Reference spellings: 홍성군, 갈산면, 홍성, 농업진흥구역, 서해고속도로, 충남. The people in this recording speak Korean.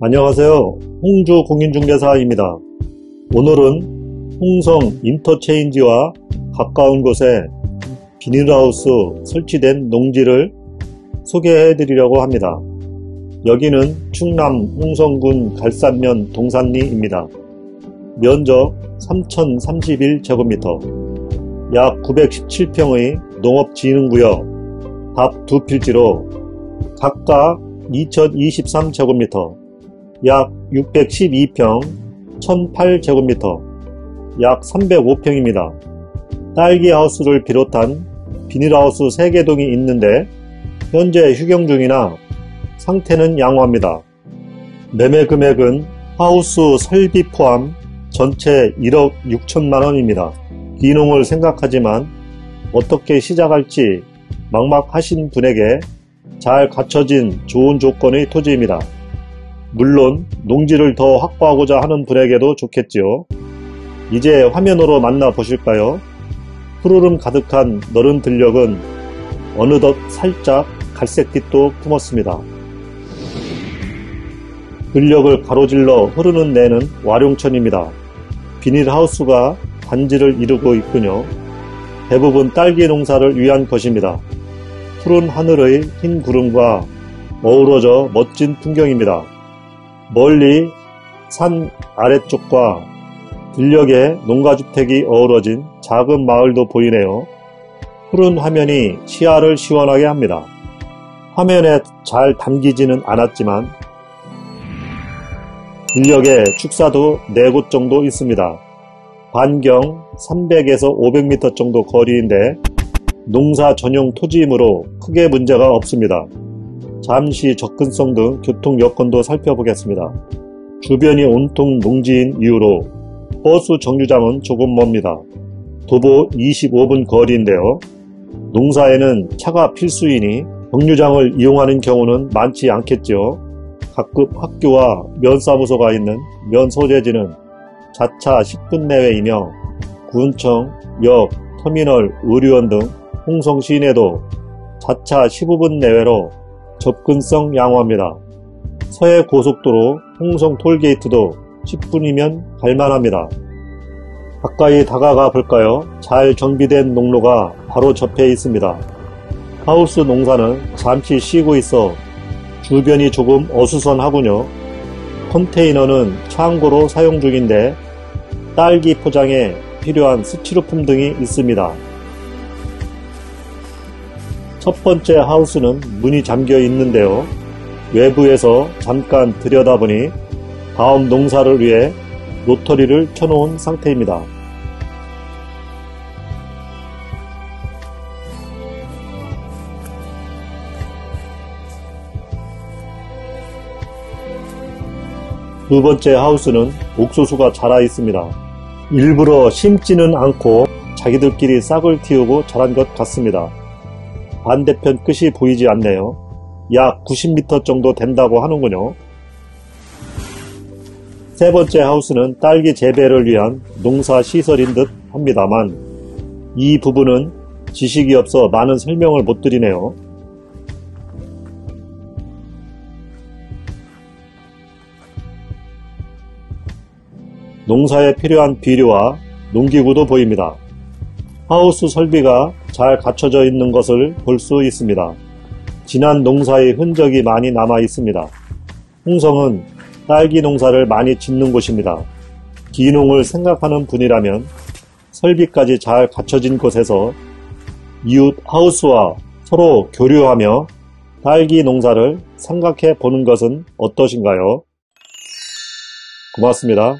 안녕하세요. 홍주공인중개사입니다. 오늘은 홍성 인터체인지와 가까운 곳에 비닐하우스 설치된 농지를 소개해 드리려고 합니다. 여기는 충남 홍성군 갈산면 동산리입니다. 면적 3031제곱미터, 약 917평의 농업지능구역, 답 2필지로 각각 2023제곱미터, 약 612평, 1008제곱미터, 약 305평입니다. 딸기하우스를 비롯한 비닐하우스 3개동이 있는데 현재 휴경 중이나 상태는 양호합니다. 매매 금액은 하우스 설비 포함 전체 1억 6천만원입니다. 귀농을 생각하지만 어떻게 시작할지 막막하신 분에게 잘 갖춰진 좋은 조건의 토지입니다. 물론 농지를 더 확보하고자 하는 분에게도 좋겠지요. 이제 화면으로 만나보실까요? 푸르름 가득한 너른 들녘은 어느덧 살짝 갈색빛도 품었습니다. 들녘을 가로질러 흐르는 내는 와룡천입니다. 비닐하우스가 단지를 이루고 있군요. 대부분 딸기 농사를 위한 것입니다. 푸른 하늘의 흰 구름과 어우러져 멋진 풍경입니다. 멀리 산 아래쪽과 들녘의 농가주택이 어우러진 작은 마을도 보이네요. 푸른 화면이 시야를 시원하게 합니다. 화면에 잘 담기지는 않았지만 들녘에 축사도 4곳 정도 있습니다. 반경 300에서 500m 정도 거리인데 농사 전용 토지이므로 크게 문제가 없습니다. 잠시 접근성 등 교통 여건도 살펴보겠습니다. 주변이 온통 농지인 이유로 버스 정류장은 조금 멉니다. 도보 25분 거리인데요. 농사에는 차가 필수이니 정류장을 이용하는 경우는 많지 않겠죠. 가끔 학교와 면사무소가 있는 면 소재지는 자차 10분 내외이며 군청, 역, 터미널, 의료원 등 홍성 시내도 자차 15분 내외로 접근성 양호합니다. 서해고속도로 홍성 톨게이트도 10분이면 갈만합니다. 가까이 다가가 볼까요? 잘 정비된 농로가 바로 접해 있습니다. 하우스 농사는 잠시 쉬고 있어 주변이 조금 어수선하군요. 컨테이너는 창고로 사용 중인데 딸기 포장에 필요한 스티로폼 등이 있습니다. 첫 번째 하우스는 문이 잠겨 있는데요. 외부에서 잠깐 들여다보니 다음 농사를 위해 로터리를 쳐놓은 상태입니다. 두 번째 하우스는 옥수수가 자라 있습니다. 일부러 심지는 않고 자기들끼리 싹을 틔우고 자란 것 같습니다. 반대편 끝이 보이지 않네요. 약 90m 정도 된다고 하는군요. 세 번째 하우스는 딸기 재배를 위한 농사 시설인 듯 합니다만 이 부분은 지식이 없어 많은 설명을 못 드리네요. 농사에 필요한 비료와 농기구도 보입니다. 하우스 설비가 잘 갖춰져 있는 것을 볼 수 있습니다. 지난 농사의 흔적이 많이 남아 있습니다. 홍성은 딸기 농사를 많이 짓는 곳입니다. 귀농을 생각하는 분이라면 설비까지 잘 갖춰진 곳에서 이웃 하우스와 서로 교류하며 딸기 농사를 생각해 보는 것은 어떠신가요? 고맙습니다.